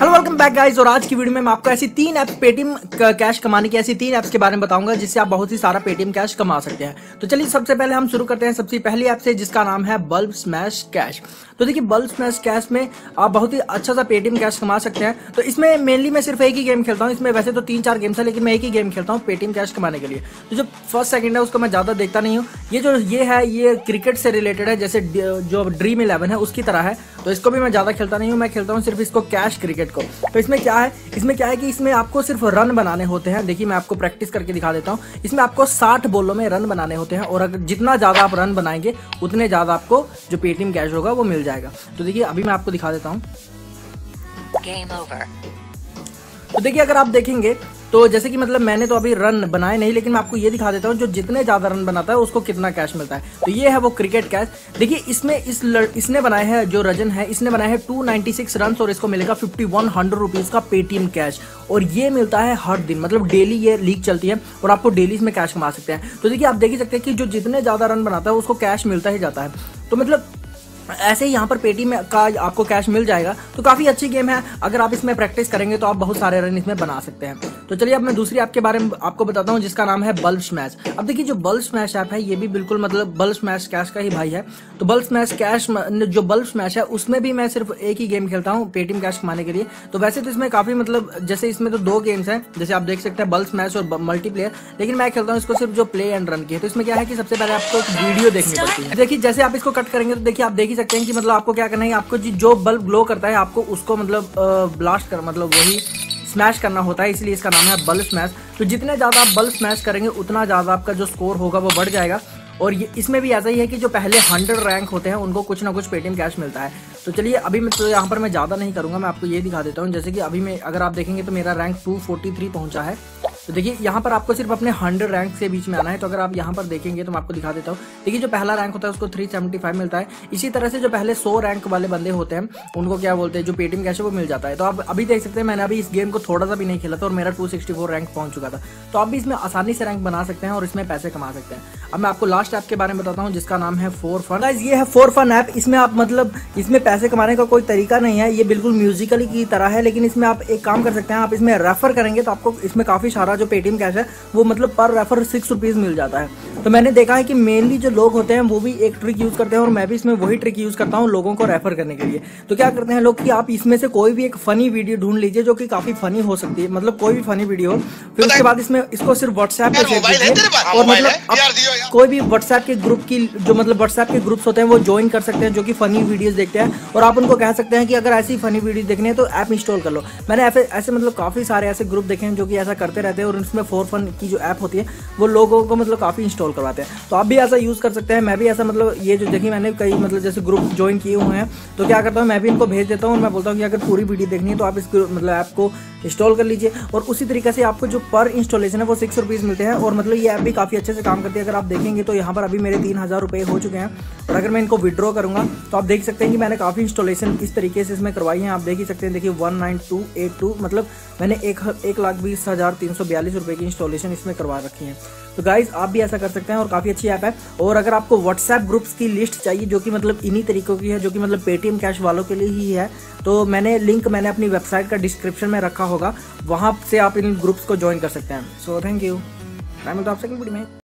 Hello welcome back guys. और आज की वीडियो में मैं आपको ऐसी तीन ऐप्स पेटीएम कैश कमाने की ऐसी तीन ऐप्स के बारे में बताऊंगा जिससे आप बहुत ही सारा पेटीएम कैश कमा सकते हैं। तो चलिए सबसे पहले हम शुरू करते हैं सबसे पहली ऐप से जिसका नाम है बल्बस्मैश कैश। तो देखिए बल्बस्मैश कैश में आप बहुत ही अच्छा सा पेटीएम कैश कमा सकते हैं। तो इसमें मेनली मैं सिर्फ एक ही गेम खेलता हूँ, इसमें वैसे तो 3-4 गेम्स है लेकिन मैं एक ही गेम खेलता हूँ पेटीएम कैश कमाने के लिए। तो जो फर्स्ट सेकंड है उसको मैं ज़्यादा देखता नहीं हूँ। ये क्रिकेट से रिलेटेड है, जैसे जो ड्रीम 11 है उसकी तरह है। तो इसको भी मैं ज़्यादा खेलता नहीं हूँ, मैं खेलता हूँ सिर्फ इसको कैश क्रिकेट को। तो इसमें क्या है कि इसमें आपको सिर्फ रन बनाने होते हैं। देखिए मैं आपको प्रैक्टिस करके दिखा देता हूं। इसमें आपको 60 बॉलों में रन बनाने होते हैं और अगर जितना ज्यादा आप रन बनाएंगे उतने ज्यादा आपको जो पेटीएम कैश होगा वो मिल जाएगा। तो देखिए अभी मैं आपको दिखा देता हूं। Game over. तो देखिए अगर आप देखेंगे तो जैसे कि मतलब मैंने तो अभी रन बनाए नहीं, लेकिन मैं आपको ये दिखा देता हूँ जो जितने ज़्यादा रन बनाता है उसको कितना कैश मिलता है। तो ये है वो क्रिकेट कैश। देखिए इसमें इसने बनाया है, जो रजन है इसने बनाया है 296 रन और इसको मिलेगा 5100 रुपीज़ का पेटीएम कैश। और ये मिलता है हर दिन, मतलब डेली ये लीग चलती है और आपको डेली इसमें कैश कमा सकते हैं। तो देखिए आप देख ही सकते हैं कि जो जितने ज़्यादा रन बनाता है उसको कैश मिलता ही जाता है। तो मतलब ऐसे ही यहाँ पर पेटीएम का आपको कैश मिल जाएगा। तो काफ़ी अच्छी गेम है, अगर आप इसमें प्रैक्टिस करेंगे तो आप बहुत सारे रन इसमें बना सकते हैं। तो चलिए अब मैं दूसरी ऐप के बारे में आपको बताता हूँ जिसका नाम है बुल्बस्मैश। अब देखिए जो बुल्बस्मैश ऐप है ये भी बिल्कुल मतलब बुल्बस्मैश कैश का ही भाई है। तो बुल्बस्मैश कैश जो बुल्बस्मैश है उसमें भी मैं सिर्फ एक ही गेम खेलता हूँ पेटीएम कैश कमाने के लिए। तो वैसे तो इसमें काफ़ी मतलब जैसे इसमें तो दो गेम्स हैं, जैसे आप देख सकते हैं बुल्बस्मैश और मल्टीप्लेयर, लेकिन मैं खेलता हूँ इसको सिर्फ जो प्ले एंड रन की है। तो इसमें क्या है कि सबसे पहले आपको एक वीडियो देखनी पड़ती है। देखिए जैसे आप इसको कट करेंगे तो देखिए आप देख सकते हैं कि मतलब आपको क्या करना है, आपको जो बल्ब ग्लो करता है आपको उसको मतलब ब्लास्ट कर मतलब वही स्मैश करना होता है, इसलिए इसका नाम है बल्ब स्मैश। तो जितने ज़्यादा आप बल्ब स्मैश करेंगे उतना ज़्यादा आपका जो स्कोर होगा वो बढ़ जाएगा। और ये इसमें भी ऐसा ही है कि जो पहले 100 रैंक होते हैं उनको कुछ ना कुछ पेटीएम कैश मिलता है। तो चलिए अभी मैं तो यहाँ पर मैं ज़्यादा नहीं करूँगा, मैं आपको ये दिखा देता हूँ। जैसे कि अभी मैं अगर आप देखेंगे तो मेरा रैंक 243 पहुँचा है। तो देखिए यहाँ पर आपको सिर्फ अपने 100 रैंक से बीच में आना है। तो अगर आप यहाँ पर देखेंगे तो मैं आपको दिखा देता हूँ। देखिए जो पहला रैंक होता है उसको 375 मिलता है। इसी तरह से जो पहले 100 रैंक वाले बंदे होते हैं उनको क्या बोलते हैं, जो पेटीएम कैश है वो मिल जाता है। तो आप अभी देख सकते हैं मैंने अभी इस गेम को थोड़ा सा भी नहीं खेला था और मेरा 264 रैंक पहुँच चुका था। तो आप भी इसमें आसानी से रैंक बना सकते हैं और इसमें पैसे कमा सकते हैं। अब मैं आपको लास्ट ऐप के बारे में बताता हूँ जिसका नाम है 4fun। ये है 4fun ऐप। इसमें आप मतलब इसमें पैसे कमाने का कोई तरीका नहीं है, ये बिल्कुल म्यूजिकली की तरह है, लेकिन इसमें आप एक काम कर सकते हैं, आप इसमें रेफर करेंगे तो आपको इसमें काफ़ी सारा जो पेटीएम कैश है वो मतलब पर रेफर 6 रुपीज़ मिल जाता है। तो मैंने देखा है कि मेनली जो लोग होते हैं वो भी एक ट्रिक यूज़ करते हैं और मैं भी इसमें वही ट्रिक यूज़ करता हूँ लोगों को रेफर करने के लिए। तो क्या करते हैं लोग कि आप इसमें से कोई भी एक फ़नी वीडियो ढूंढ लीजिए जो कि काफ़ी फ़नी हो सकती है, मतलब कोई भी फ़नी वीडियो, फिर उसके बाद इसमें इसको सिर्फ व्हाट्सएप पर शेयर कीजिए। और मतलब कोई भी व्हाट्सएप के ग्रुप की जो मतलब व्हाट्सएप के ग्रुप्स होते हैं वो ज्वाइन कर सकते हैं जो कि फ़नी वीडियोज़ देखते हैं। और आप उनको कह सकते हैं कि अगर ऐसी फ़नी वीडियो देखनी है तो ऐप इंस्टॉल कर लो। मैंने ऐसे मतलब काफ़ी सारे ऐसे ग्रुप देखे हैं जो कि ऐसा करते रहते हैं और उसमें 4fun की जो ऐप होती है वो लोगों को मतलब काफ़ी इंस्टॉल करवाते हैं। तो आप भी ऐसा यूज़ कर सकते हैं। मैं भी ऐसा मतलब ये जो देखिए मैंने कई मतलब जैसे ग्रुप ज्वाइन किए हुए हैं तो क्या करता हूँ मैं भी इनको भेज देता हूँ और मैं बोलता हूँ कि अगर पूरी वीडियो देखनी है तो आप इस मतलब ऐप को इंस्टॉल कर लीजिए। और उसी तरीके से आपको जो पर इंस्टॉलेशन है वो 6 रुपीज़ मिलते हैं। और मतलब ये ऐप भी काफ़ी अच्छे से काम करती है। अगर आप देखेंगे तो यहाँ पर अभी मेरे 3000 रुपये हो चुके हैं और अगर मैं इनको विड्रॉ करूँगा तो आप देख सकते हैं कि मैंने काफ़ी इंस्टॉलेशन इस तरीके से इसमें करवाई है। आप देख ही सकते हैं, देखिए 19282 मतलब मैंने 1,20,342 रुपये की इंस्टॉलेशन इसमें करवा रखी है। तो गाइज आप भी ऐसा कर सकते हैं और काफ़ी अच्छी ऐप है। और अगर आपको व्हाट्सएप ग्रुप्स की लिस्ट चाहिए जो कि मतलब इन्हीं तरीकों की है, जो कि मतलब पेटीएम कैश वालों के लिए ही है, तो मैंने लिंक मैंने अपनी वेबसाइट का डिस्क्रिप्शन में रखा होगा, वहाँ से आप इन ग्रुप्स को ज्वाइन कर सकते हैं। सो थैंक यू, मैं मिलता हूँ आपसे अगली वीडियो में।